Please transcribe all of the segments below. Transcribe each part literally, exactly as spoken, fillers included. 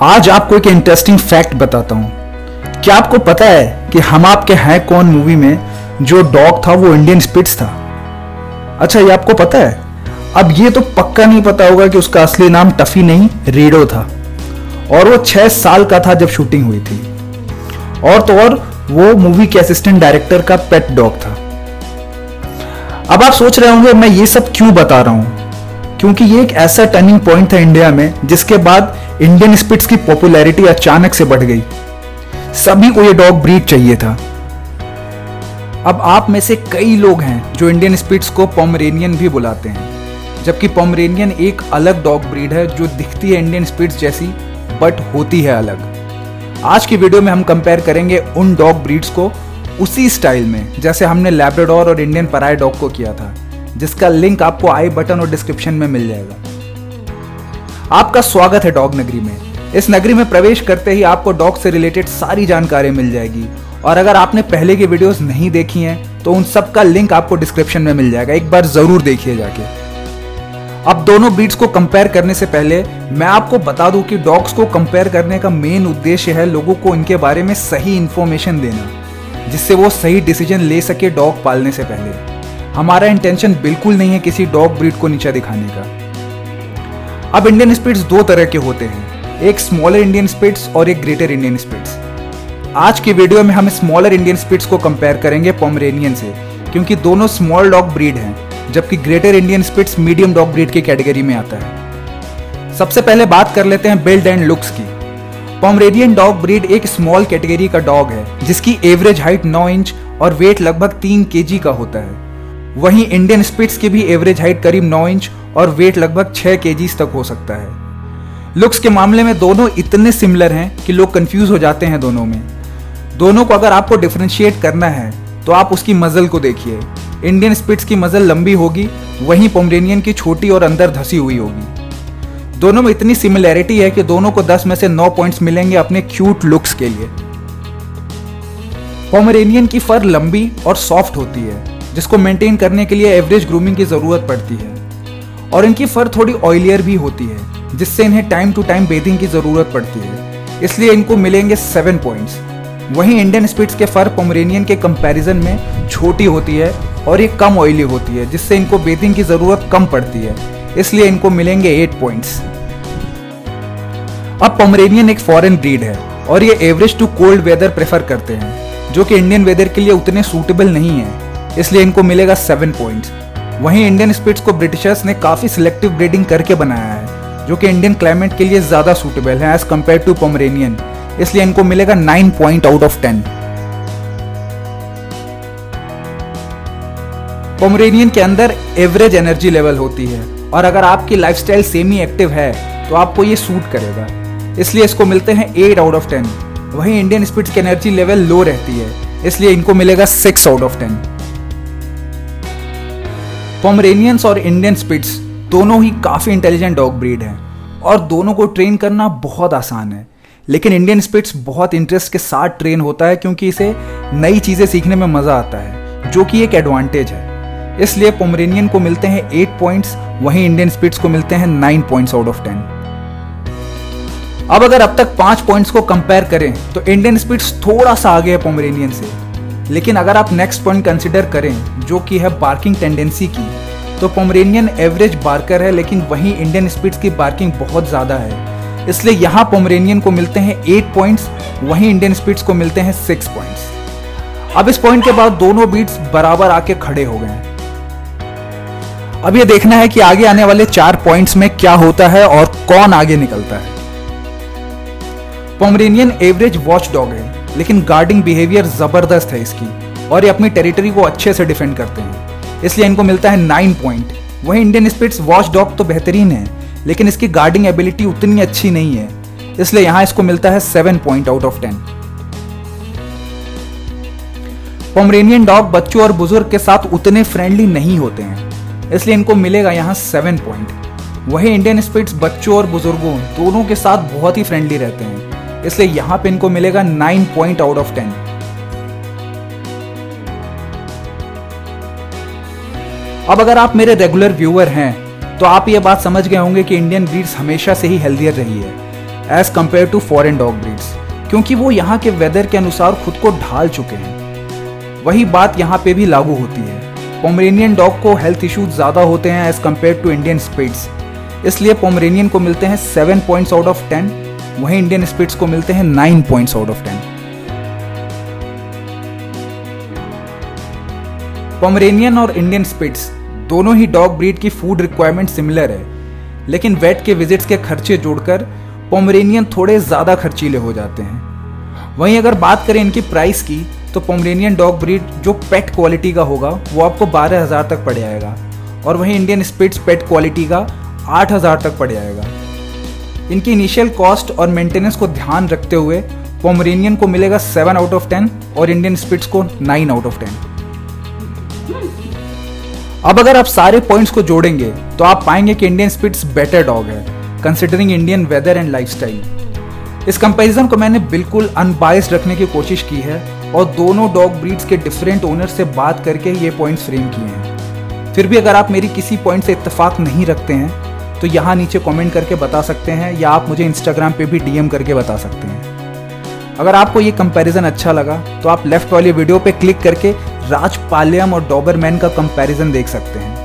आज आपको एक इंटरेस्टिंग फैक्ट बताता हूँ। क्या आपको पता है कि हम आपके हैं कौन मूवी में जो डॉग था वो इंडियन स्पिट्स था? अच्छा, ये आपको पता है? अब ये तो पक्का नहीं पता होगा कि उसका असली नाम टफी नहीं रेडो था, और वो छह साल का था जब शूटिंग हुई थी। और तो और वो मूवी के असिस्टेंट डायरेक्टर का पेट डॉग था। अब आप सोच रहे होंगे मैं ये सब क्यों बता रहा हूं, क्योंकि ये एक ऐसा टर्निंग पॉइंट था इंडिया में जिसके बाद इंडियन स्पिट्स की पॉपुलैरिटी अचानक से बढ़ गई। सभी को ये डॉग ब्रीड चाहिए था। अब आप में से कई लोग हैं जो इंडियन स्पिट्स को पोमरेनियन भी बुलाते हैं, जबकि पोमरेनियन एक अलग डॉग ब्रीड है जो दिखती है इंडियन स्पिट्स जैसी बट होती है अलग। आज की वीडियो में हम कंपेयर करेंगे उन डॉग ब्रीड्स को उसी स्टाइल में जैसे हमने लैब्राडोर और इंडियन पराया डॉग को किया था, जिसका लिंक आपको आई बटन और डिस्क्रिप्शन में मिल जाएगा। आपका स्वागत है डॉग नगरी में। इस नगरी में प्रवेश करते ही आपको डॉग से रिलेटेड सारी जानकारी मिल जाएगी, और अगर आपने पहले की वीडियोस नहीं देखी हैं तो उन सब का लिंक आपको डिस्क्रिप्शन में मिल जाएगा। एक बार जरूर देखिए जाके। अब दोनों ब्रीड्स को कंपेयर करने से पहले मैं आपको बता दूं कि डॉग्स को कंपेयर करने का मेन उद्देश्य है लोगों को इनके बारे में सही इन्फॉर्मेशन देना, जिससे वो सही डिसीजन ले सके डॉग पालने से पहले। हमारा इंटेंशन बिल्कुल नहीं है किसी डॉग ब्रीड को नीचा दिखाने का। अब इंडियन स्पिट्स दो तरह के होते हैं, एक स्मॉलर इंडियन स्पिट्स और एक ग्रेटर इंडियन स्पिट्स। आज की वीडियो में हम स्मॉलर इंडियन स्पिट्स को कंपेयर करेंगे पोमरेनियन से, क्योंकि दोनों स्मॉल डॉग ब्रीड हैं, जबकि greater Indian spitz medium dog breed की कैटेगरी में आता है। सबसे पहले बात कर लेते हैं बिल्ड एंड लुक्स की। पोमरेनियन डॉग ब्रीड एक स्मॉल कैटेगरी का डॉग है जिसकी एवरेज हाइट नौ इंच और वेट लगभग तीन केजी का होता है। वहीं इंडियन स्पिट्स की भी एवरेज हाइट करीब नौ इंच और वेट लगभग छह केजी तक हो सकता है। लुक्स के मामले में दोनों इतने सिमिलर हैं कि लोग कंफ्यूज हो जाते हैं दोनों में। दोनों को अगर आपको डिफरेंशिएट करना है तो आप उसकी मजल को देखिए। इंडियन स्पिट्स की मजल लंबी होगी, वहीं पोमरेनियन की छोटी और अंदर धसी हुई होगी। दोनों में इतनी सिमिलैरिटी है कि दोनों को दस में से नौ पॉइंट्स मिलेंगे अपने क्यूट लुक्स के लिए। पोमरेनियन की फर लंबी और सॉफ्ट होती है, जिसको मेंटेन करने के लिए एवरेज ग्रूमिंग की जरूरत पड़ती है, और इनकी फर थोड़ी ऑयलियर भी होती है, जिससे इन्हें टाइम टू टाइम बेथिंग की जरूरत पड़ती है, इसलिए इनको मिलेंगे सेवन पॉइंट्स। वहीं इंडियन स्पिट्स के फर पोमरेनियन के कंपैरिजन में छोटी होती है और ये कम ऑयली होती है, जिससे इनको बेथिंग की जरूरत कम पड़ती है, इसलिए इनको मिलेंगे एट पॉइंट्स। अब पोमरेनियन एक फॉरेन ब्रीड है और ये average to cold weather prefer करते हैं, जो कि इंडियन वेदर के लिए उतने सूटेबल नहीं है, इसलिए इनको मिलेगा सेवन पॉइंट्स। वहीं इंडियन स्पिट्स को ब्रिटिशर्स ने काफी सिलेक्टिव ब्रीडिंग करके बनाया है, जो कि इंडियन क्लाइमेट के लिए ज्यादा सूटेबल है एज कम्पेयर टू पोमरेनियन, इसलिए इनको मिलेगा nine point out of ten. Pomeranian के अंदर एवरेज एनर्जी लेवल होती है, और अगर आपकी लाइफस्टाइल सेमी एक्टिव है तो आपको ये सूट करेगा, इसलिए इसको मिलते हैं एट आउट ऑफ टेन। वहीं इंडियन स्पिट्स की एनर्जी लेवल लो रहती है, इसलिए इनको मिलेगा six out of ten. Pomeranians और इंडियन स्पिट्स दोनों ही काफी इंटेलिजेंट डॉग ब्रीड है, और दोनों को ट्रेन करना बहुत आसान है, लेकिन इंडियन स्पिट्स बहुत इंटरेस्ट के साथ ट्रेन होता है क्योंकि इसे नई चीजें सीखने में मजा आता है, जो कि एक एडवांटेज है। इसलिए पोमरेनियन को मिलते हैं एट पॉइंट्स, वहीं इंडियन स्पिट्स को मिलते हैं nine points out of ten. अब अगर अब तक पांच पॉइंट्स को कंपेयर करें तो इंडियन स्पिट्स थोड़ा सा आगे है पोमरेनियन से, लेकिन अगर आप नेक्स्ट पॉइंट कंसिडर करें जो कि है बार्किंग टेंडेंसी की, तो पोमरेनियन एवरेज बार्कर है, लेकिन वहीं इंडियन स्पिट्स की बार्किंग बहुत ज्यादा है, इसलिए यहाँ पोमरेनियन को मिलते हैं एट पॉइंट्स, वहीं इंडियन स्पिट्स को मिलते हैं सिक्स पॉइंट्स। अब इस पॉइंट के बाद दोनों ब्रीड्स बराबर आके खड़े हो गए हैं। अब ये देखना है कि आगे आने वाले चार पॉइंट्स में क्या होता है और कौन आगे निकलता है। पोमरेनियन एवरेज वॉच डॉग है, लेकिन गार्डिंग बिहेवियर जबरदस्त है इसकी, और ये अपनी टेरिटरी को अच्छे से डिफेंड करते हैं, इसलिए इनको मिलता है नाइन पॉइंट। वहीं इंडियन स्पिट्स वॉच डॉग तो बेहतरीन है, लेकिन इसकी गार्डिंग एबिलिटी उतनी अच्छी नहीं है, इसलिए यहां इसको मिलता है seven point out of ten. Pomeranian dog बच्चों और बुजुर्ग के साथ उतने फ्रेंडली नहीं होते हैं, इसलिए इनको मिलेगा यहां सेवन पॉइंट। वहीं इंडियन स्पिट्स बच्चों और बुजुर्गों दोनों के साथ बहुत ही फ्रेंडली रहते हैं, इसलिए यहां पे इनको मिलेगा nine point out of ten. अब अगर आप मेरे रेगुलर व्यूअर हैं तो आप ये बात समझ गए होंगे कि इंडियन ब्रीड्स हमेशा से ही हेल्दियर रही है, as compare to foreign dog breeds, क्योंकि वो यहाँ के वेदर के अनुसार खुद को ढाल चुके हैं। वही बात यहाँ पे भी लागू होती है। पोमरेनियन डॉग को हेल्थ इश्यूज ज़्यादा होते हैं as compare to Indian spitz, इसलिए पोमरेनियन को मिलते हैं seven points out of ten, वहीं इंडियन स्पिट्स को मिलते हैं nine points out of ten. Pomeranian और इंडियन स्पिट्स दोनों ही डॉग ब्रीड की फूड रिक्वायरमेंट सिमिलर है, लेकिन वेट के विजिट्स के खर्चे जोड़कर पोमरेनियन थोड़े ज़्यादा खर्चीले हो जाते हैं। वहीं अगर बात करें इनकी प्राइस की, तो पोमरेनियन डॉग ब्रीड जो पेट क्वालिटी का होगा वो आपको बारह हज़ार तक पड़ जाएगा, और वहीं इंडियन स्पिट्स पेट क्वालिटी का आठ हज़ार तक पड़ जाएगा। इनकी इनिशियल कॉस्ट और मेंटेनेंस को ध्यान रखते हुए पोमरेनियन को मिलेगा सेवन आउट ऑफ टेन और इंडियन स्पिट्स को नाइन आउट ऑफ टेन। अब अगर आप सारे पॉइंट्स को जोड़ेंगे तो आप पाएंगे कि इंडियन स्पिट्स बेटर डॉग है considering Indian weather and lifestyle. इस कंपैरिजन को मैंने बिल्कुल अनबायस्ड रखने की कोशिश की है और दोनों डॉग ब्रीड्स के डिफरेंट ओनर से बात करके ये पॉइंट्स फ्रेम किए हैं। फिर भी अगर आप मेरी किसी पॉइंट से इत्तेफाक नहीं रखते हैं तो यहाँ नीचे कॉमेंट करके बता सकते हैं, या आप मुझे इंस्टाग्राम पर भी डीएम करके बता सकते हैं। अगर आपको ये कंपैरिजन अच्छा लगा तो आप लेफ्ट वाली वीडियो पे क्लिक करके राजपालयम और डॉबरमैन का कंपैरिजन देख सकते हैं,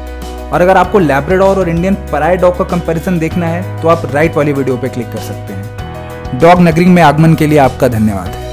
और अगर आपको लैब्राडोर और इंडियन पराया डॉग का कंपैरिजन देखना है तो आप राइट वाली वीडियो पे क्लिक कर सकते हैं। डॉग नगरी में आगमन के लिए आपका धन्यवाद।